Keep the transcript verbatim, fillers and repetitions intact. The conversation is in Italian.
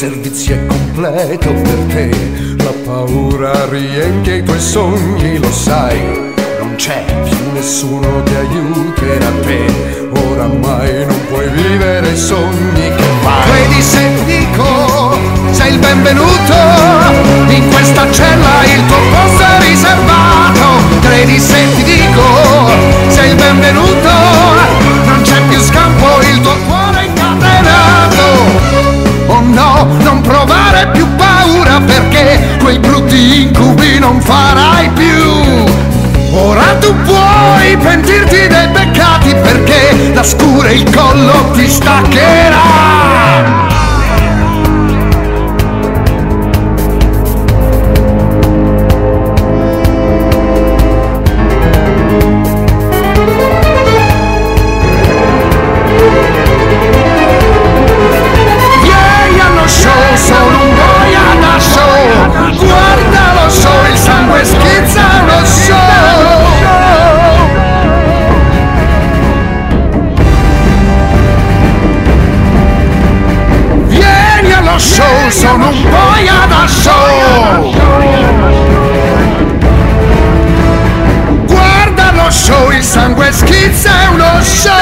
servizio è completo per te. La paura riempie i tuoi sogni, lo sai, non c'è più nessuno che aiuterà te. Oramai non puoi vivere i sogni che fai. Credi se dico, sei il benvenuto in questa cella, il tuo posto è riservato. Credi se ti dico, sei il benvenuto, non c'è più scampo, il tuo cuore è incatenato. Oh no, non provare più paura, perché quei brutti incubi non farai più. Ora tu puoi pentirti dei peccati, perché la scura e il collo ti staccherà. Vieni allo show, sono un boia da show. Guarda lo show, il sangue schizza lo show. Show, sono un boia da show. Guarda lo show, il sangue schizza, è uno show.